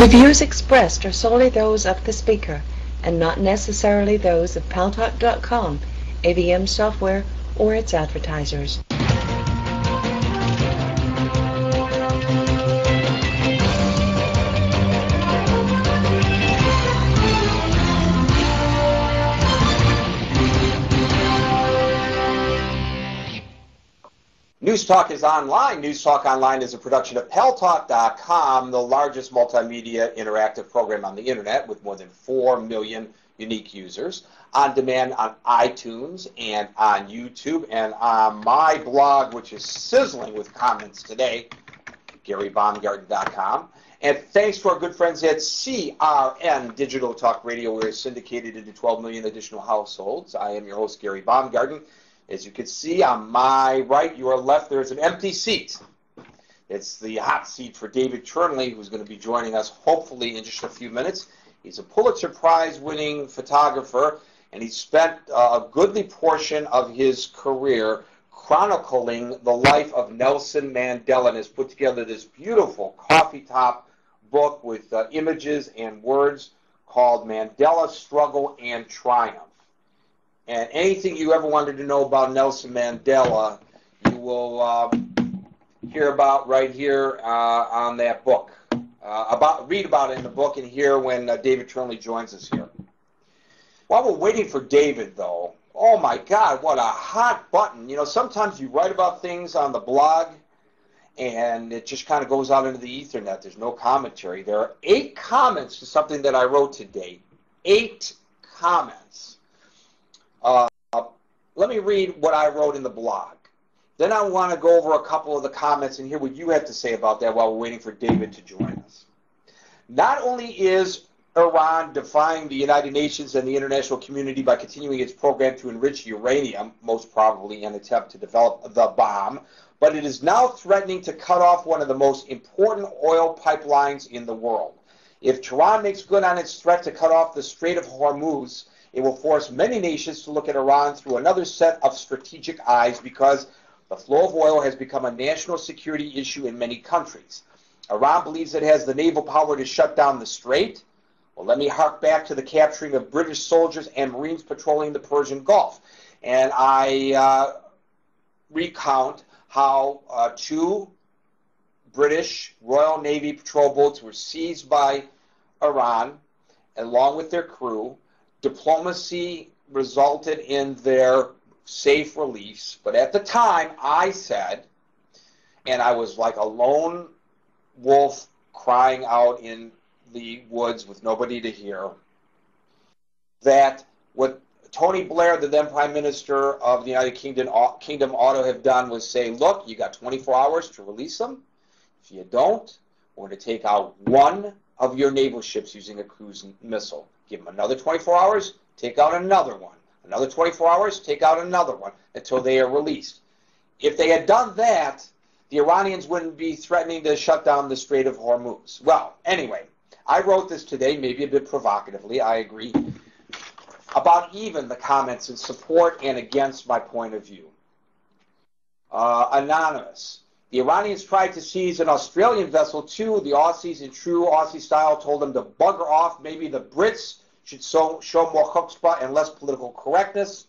The views expressed are solely those of the speaker and not necessarily those of Paltalk.com, AVM software, or its advertisers. News Talk is online. News Talk Online is a production of Paltalk.com, the largest multimedia interactive program on the internet with more than 4 million unique users, on demand on iTunes and on YouTube, and on my blog, which is sizzling with comments today, GaryBaumgarten.com. And thanks to our good friends at CRN, Digital Talk Radio, where it's syndicated into 12 million additional households. I am your host, Gary Baumgarten. As you can see on my right, your left, there's an empty seat. It's the hot seat for David Turnley, who's going to be joining us hopefully in just a few minutes. He's a Pulitzer Prize-winning photographer, and he spent a goodly portion of his career chronicling the life of Nelson Mandela, and has put together this beautiful coffee top book with images and words called Mandela's Struggle and Triumph. And anything you ever wanted to know about Nelson Mandela, you will hear about right here on that book. Read about it in the book and hear when David Turnley joins us here. While we're waiting for David, though, oh my God, what a hot button. You know, sometimes you write about things on the blog and it just kind of goes out into the ethernet. There's no commentary. There are 8 comments to something that I wrote today. 8 comments. Let me read what I wrote in the blog. Then I want to go over a couple of the comments and hear what you have to say about that while we're waiting for David to join us. Not only is Iran defying the United Nations and the international community by continuing its program to enrich uranium, most probably an attempt to develop the bomb, but it is now threatening to cut off one of the most important oil pipelines in the world. If Tehran makes good on its threat to cut off the Strait of Hormuz, it will force many nations to look at Iran through another set of strategic eyes because the flow of oil has become a national security issue in many countries. Iran believes it has the naval power to shut down the strait. Well, let me hark back to the capturing of British soldiers and Marines patrolling the Persian Gulf. And I recount how 2 British Royal Navy patrol boats were seized by Iran along with their crew. Diplomacy resulted in their safe release, but at the time I said, and I was like a lone wolf crying out in the woods with nobody to hear, that what Tony Blair, the then Prime Minister of the United Kingdom, ought to have done was say, look, you got 24 hours to release them. If you don't, we're going to take out one of your naval ships using a cruise missile. Give them another 24 hours, take out another one. Another 24 hours, take out another one until they are released. If they had done that, the Iranians wouldn't be threatening to shut down the Strait of Hormuz. Well, anyway, I wrote this today, maybe a bit provocatively, I agree, about even the comments in support and against my point of view. Anonymous. The Iranians tried to seize an Australian vessel, too. The Aussies, in true Aussie style, told them to bugger off. Maybe the Brits should show more chutzpah and less political correctness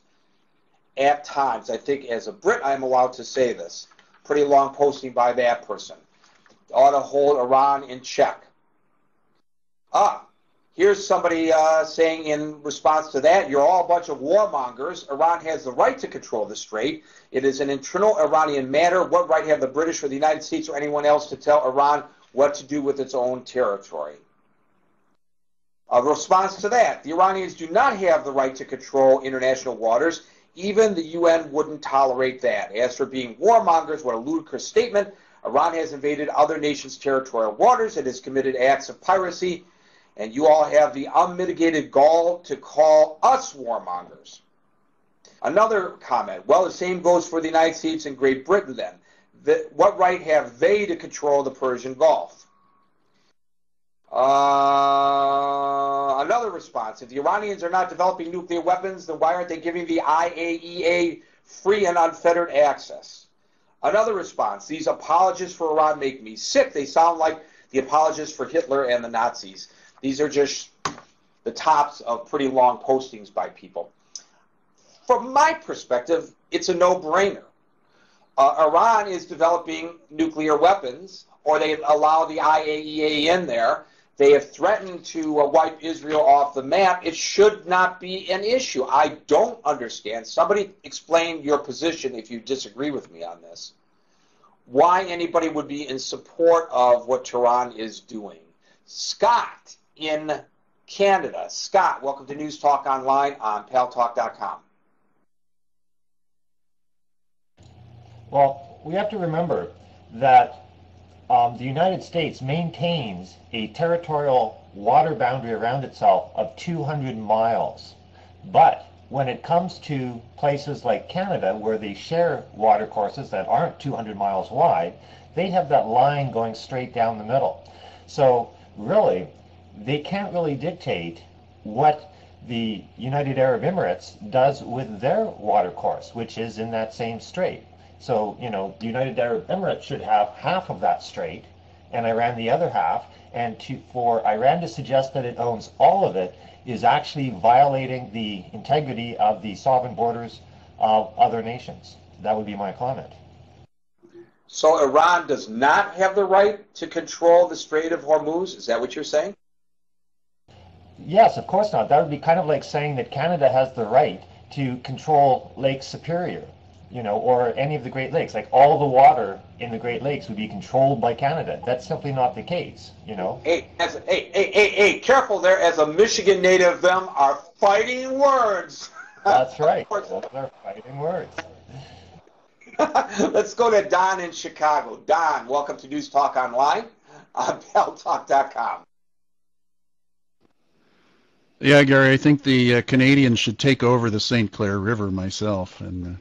at times. I think as a Brit, I'm allowed to say this. Pretty long posting by that person. Ought to hold Iran in check. Ah, here's somebody saying in response to that, you're all a bunch of warmongers. Iran has the right to control the strait. It is an internal Iranian matter. What right have the British or the United States or anyone else to tell Iran what to do with its own territory? A response to that, the Iranians do not have the right to control international waters. Even the UN wouldn't tolerate that. As for being warmongers, what a ludicrous statement. Iran has invaded other nations' territorial waters. It has committed acts of piracy. And you all have the unmitigated gall to call us warmongers. Another comment, well, the same goes for the United States and Great Britain then. What right have they to control the Persian Gulf? Another response, if the Iranians are not developing nuclear weapons, then why aren't they giving the IAEA free and unfettered access? Another response, these apologists for Iran make me sick. They sound like the apologists for Hitler and the Nazis. These are just the tops of pretty long postings by people. From my perspective, it's a no-brainer. Iran is developing nuclear weapons, or they allow the IAEA in there. They have threatened to wipe Israel off the map. It should not be an issue. I don't understand. Somebody explain your position if you disagree with me on this. Why anybody would be in support of what Tehran is doing. Scott in Canada. Scott, welcome to News Talk Online on Paltalk.com. Well, we have to remember that the United States maintains a territorial water boundary around itself of 200 miles. But when it comes to places like Canada, where they share water courses that aren't 200 miles wide, they have that line going straight down the middle. So really, they can't really dictate what the United Arab Emirates does with their water course, which is in that same strait. So, you know, the United Arab Emirates should have half of that strait, and Iran the other half, and for Iran to suggest that it owns all of it is actually violating the integrity of the sovereign borders of other nations. That would be my comment. So Iran does not have the right to control the Strait of Hormuz? Is that what you're saying? Yes, of course not. That would be kind of like saying that Canada has the right to control Lake Superior. You know, or any of the Great Lakes, like all the water in the Great Lakes would be controlled by Canada. That's simply not the case, you know. Hey, careful there. As a Michigan native, them are fighting words. That's right. They're fighting words. Let's go to Don in Chicago. Don, welcome to News Talk Online on Paltalk.com. Yeah, Gary, I think the Canadians should take over the St. Clair River myself and...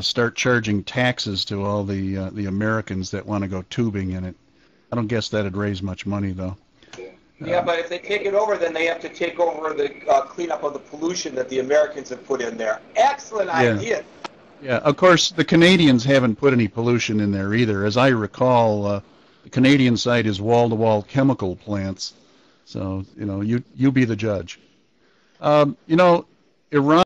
start charging taxes to all the Americans that want to go tubing in it. I don't guess that'd raise much money, though. Yeah, but if they take it over, then they have to take over the cleanup of the pollution that the Americans have put in there. Excellent idea. Yeah, of course, the Canadians haven't put any pollution in there either. As I recall, the Canadian side is wall-to-wall chemical plants. So, you know, you be the judge. You know, Iran...